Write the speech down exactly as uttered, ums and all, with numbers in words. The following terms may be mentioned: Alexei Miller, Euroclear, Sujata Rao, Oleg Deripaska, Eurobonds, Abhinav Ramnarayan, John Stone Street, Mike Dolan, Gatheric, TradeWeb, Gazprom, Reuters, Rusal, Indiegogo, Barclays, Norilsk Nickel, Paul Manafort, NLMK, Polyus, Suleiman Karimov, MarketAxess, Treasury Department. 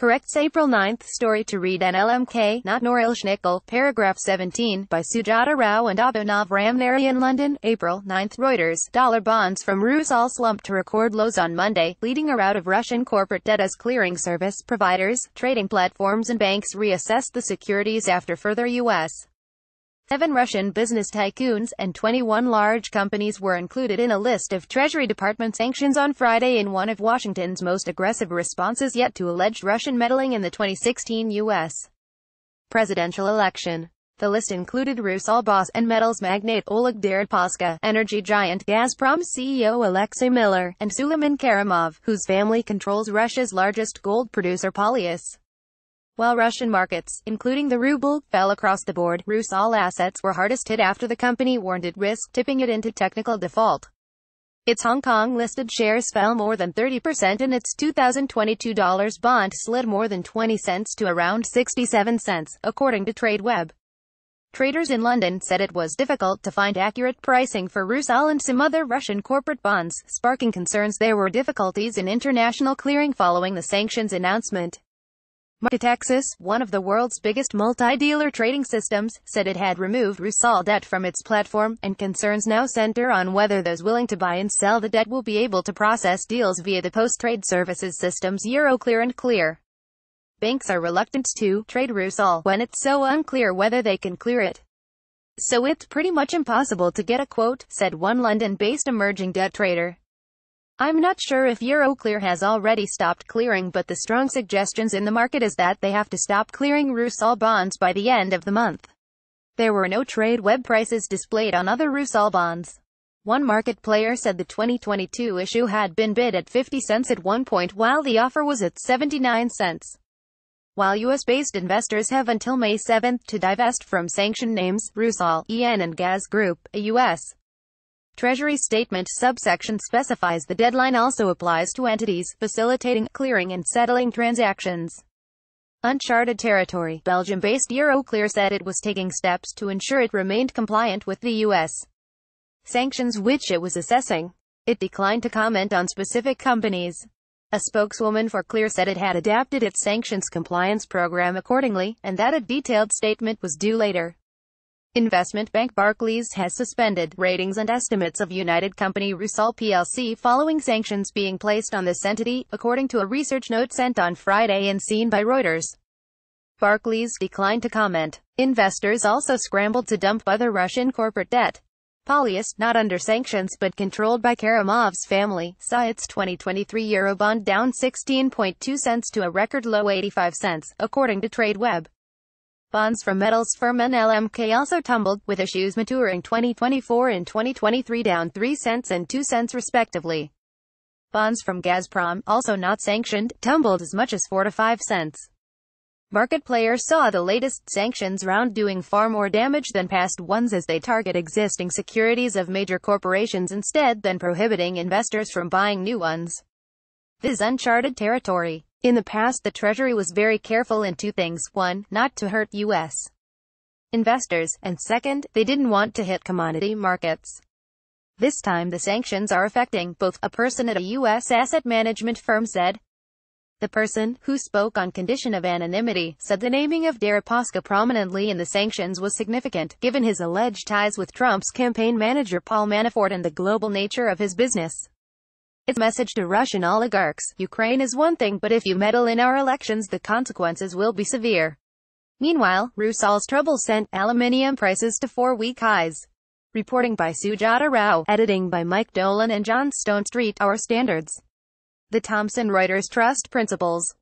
Corrects April ninth story to read N L M K, not Norilsk Nickel, paragraph seventeen, by Sujata Rao and Abhinav Ramnarayan. London, April ninth. Reuters, dollar bonds from Rusal slumped to record lows on Monday, leading a rout of Russian corporate debt as clearing service providers, trading platforms and banks reassessed the securities after further U S seven Russian business tycoons, and twenty-one large companies were included in a list of Treasury Department sanctions on Friday in one of Washington's most aggressive responses yet to alleged Russian meddling in the twenty sixteen U S presidential election. The list included Rusal boss and metals magnate Oleg Deripaska, energy giant Gazprom C E O Alexei Miller, and Suleiman Karimov, whose family controls Russia's largest gold producer Polyus. While Russian markets, including the ruble, fell across the board, Rusal assets were hardest hit after the company warned it risked tipping it into technical default. Its Hong Kong-listed shares fell more than thirty percent and its two thousand twenty-two bond slid more than twenty cents to around sixty-seven cents, according to TradeWeb. Traders in London said it was difficult to find accurate pricing for Rusal and some other Russian corporate bonds, sparking concerns there were difficulties in international clearing following the sanctions announcement. MarketAxess, one of the world's biggest multi-dealer trading systems, said it had removed Rusal debt from its platform, and concerns now center on whether those willing to buy and sell the debt will be able to process deals via the post-trade services systems Euroclear and Clear. Banks are reluctant to trade Rusal when it's so unclear whether they can clear it. So it's pretty much impossible to get a quote, said one London-based emerging debt trader. I'm not sure if Euroclear has already stopped clearing, but the strong suggestions in the market is that they have to stop clearing Rusal bonds by the end of the month. There were no TradeWeb prices displayed on other Rusal bonds. One market player said the twenty twenty-two issue had been bid at fifty cents at one point while the offer was at seventy-nine cents. While U S-based investors have until May seventh to divest from sanctioned names, Rusal, E N and Gaz Group, a U S Treasury Statement subsection specifies the deadline also applies to entities facilitating, clearing and settling transactions. Uncharted territory, Belgium-based Euroclear said it was taking steps to ensure it remained compliant with the U S sanctions which it was assessing. It declined to comment on specific companies. A spokeswoman for Clear said it had adapted its sanctions compliance program accordingly, and that a detailed statement was due later. Investment bank Barclays has suspended ratings and estimates of United Company Rusal P L C following sanctions being placed on this entity, according to a research note sent on Friday and seen by Reuters. Barclays declined to comment. Investors also scrambled to dump other Russian corporate debt. Polyus, not under sanctions but controlled by Karamov's family, saw its twenty twenty-three Eurobond down sixteen point two cents to a record low eighty-five cents, according to TradeWeb. Bonds from metals firm N L M K also tumbled, with issues maturing twenty twenty-four and twenty twenty-three down three cents and two cents respectively. Bonds from Gazprom, also not sanctioned, tumbled as much as four to five cents. Market players saw the latest sanctions round doing far more damage than past ones as they target existing securities of major corporations instead than prohibiting investors from buying new ones. This is uncharted territory. In the past the Treasury was very careful in two things, one, not to hurt U S investors, and second, they didn't want to hit commodity markets. This time the sanctions are affecting both, a person at a U S asset management firm said. The person, who spoke on condition of anonymity, said the naming of Deripaska prominently in the sanctions was significant, given his alleged ties with Trump's campaign manager Paul Manafort and the global nature of his business. Its message to Russian oligarchs, Ukraine is one thing, but if you meddle in our elections the consequences will be severe. Meanwhile, Rusal's trouble sent aluminium prices to four-week highs. Reporting by Sujata Rao, editing by Mike Dolan and John Stone Street, Our Standards. The Thomson Reuters Trust Principles.